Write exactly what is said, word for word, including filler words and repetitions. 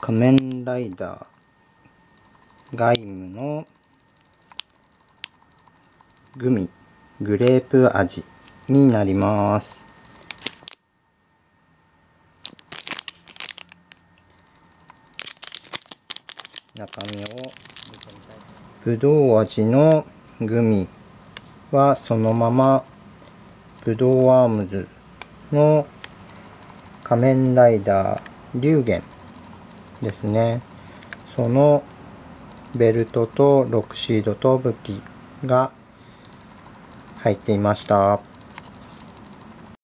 仮面ライダーガイムのグミグレープ味になります。中身をぶどう味のグミはそのままぶどうアームズの仮面ライダー龍玄ですね。そのベルトとロックシードと武器が入っていました。